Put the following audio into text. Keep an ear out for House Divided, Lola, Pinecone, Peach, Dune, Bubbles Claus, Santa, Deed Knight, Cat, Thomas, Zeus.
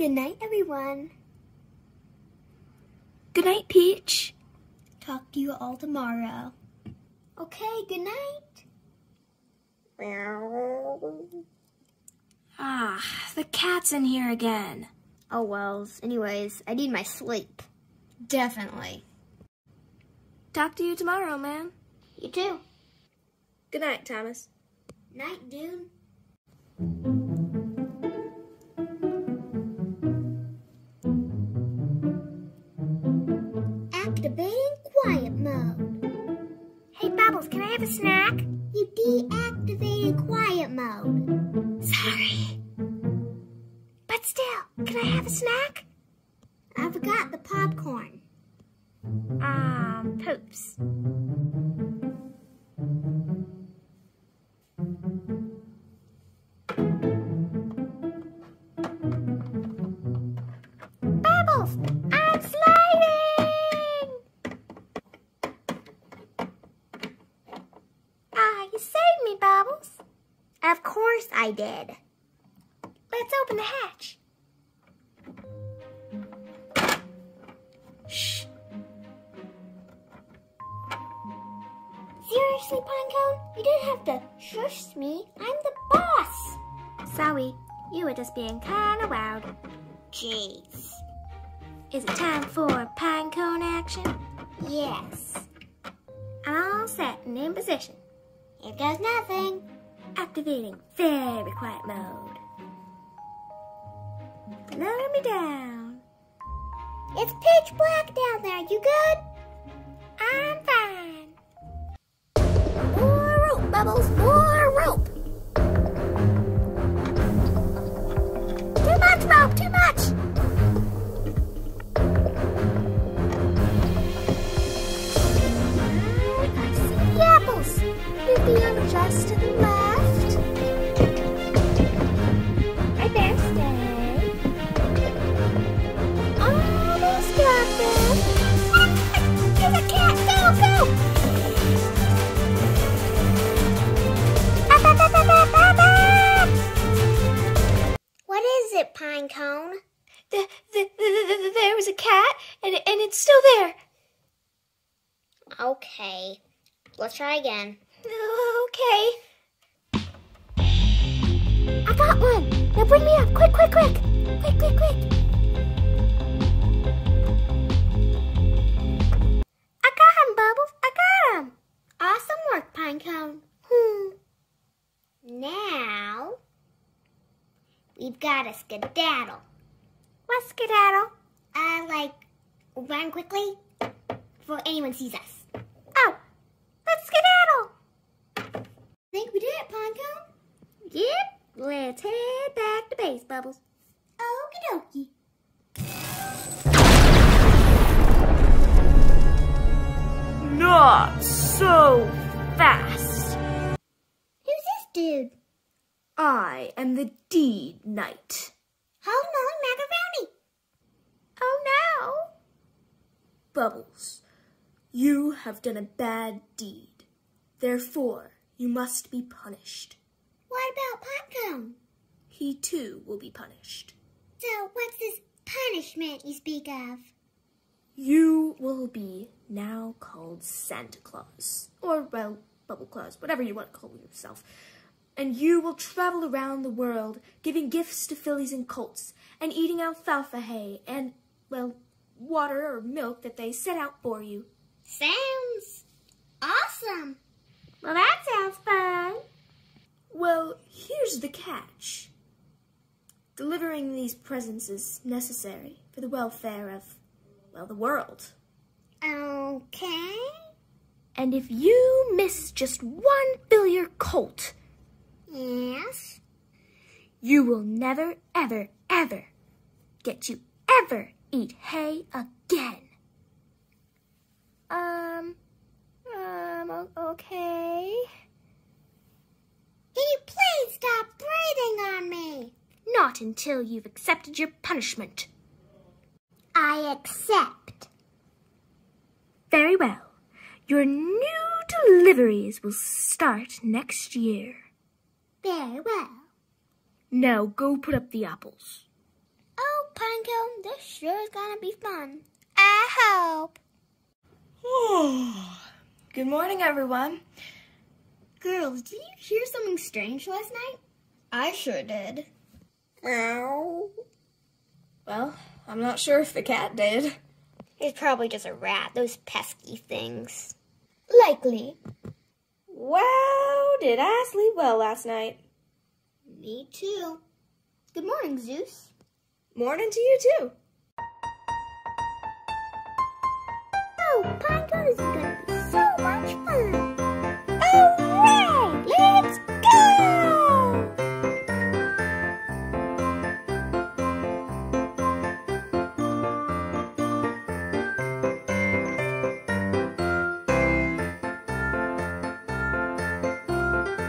Good night, everyone. Good night, Peach. Talk to you all tomorrow. Okay, good night. Ah, the cat's in here again. Oh, well, anyways, I need my sleep. Definitely. Talk to you tomorrow, man. You too. Good night, Thomas. Night, Dune. Activating quiet mode. Hey, Bubbles, can I have a snack? You deactivated quiet mode. Sorry. But still, can I have a snack? I forgot the popcorn. Poops. Bubbles, I'm sliding! Ah, you saved me, Bubbles. Of course I did. Let's open the hatch. Shh. Seriously, Pinecone? You didn't have to shush me. I'm the boss. Sorry, you were just being kind of wild. Jeez. Is it time for Pinecone action? Yes. All set and in position. Here goes nothing. Activating very quiet mode. Lower me down. It's pitch black down there. You good? I'm fine. More rope, Bubbles. More rope. Too much rope. Too much. I see the apples. Move the other just to the left. Right there. Stay. What is it, Pinecone? There was a cat, and it's still there. Okay, let's try again. Okay. I got one. Now bring me up, quick, quick, quick, quick, quick, quick. Awesome work, Pinecone. Now, we've got a skedaddle. What's skedaddle? Like, run quickly before anyone sees us. Oh, let's skedaddle. Think we did it, Pinecone? Yep, let's head back to base, Bubbles. Okie dokie. Not so fast. Who's this dude? I am the Deed Knight. Hold on, macaroni. Oh no. Bubbles, you have done a bad deed. Therefore, you must be punished. What about Pinecone? He too will be punished. So what's this punishment you speak of? You will be now called Santa Claus, or, well, Bubbles Claus, whatever you want to call yourself. And you will travel around the world, giving gifts to fillies and colts, and eating alfalfa hay and, well, water or milk that they set out for you. Sounds awesome. Well, that sounds fun. Well, here's the catch. Delivering these presents is necessary for the welfare of... well, the world. Okay. And if you miss just one filial colt... Yes? You will never, ever, ever get you ever eat hay again. Okay. Can you please stop breathing on me? Not until you've accepted your punishment. I accept. Very well. Your new deliveries will start next year. Very well. Now go put up the apples. Oh, Pinecone, this sure is gonna be fun. I hope. Good morning, everyone. Girls, did you hear something strange last night? I sure did. Meow. Well, I'm not sure if the cat did. It's probably just a rat, those pesky things. Likely. Wow, did I sleep well last night? Me too. Good morning, Zeus. Morning to you too. Oh, Pinecone is good.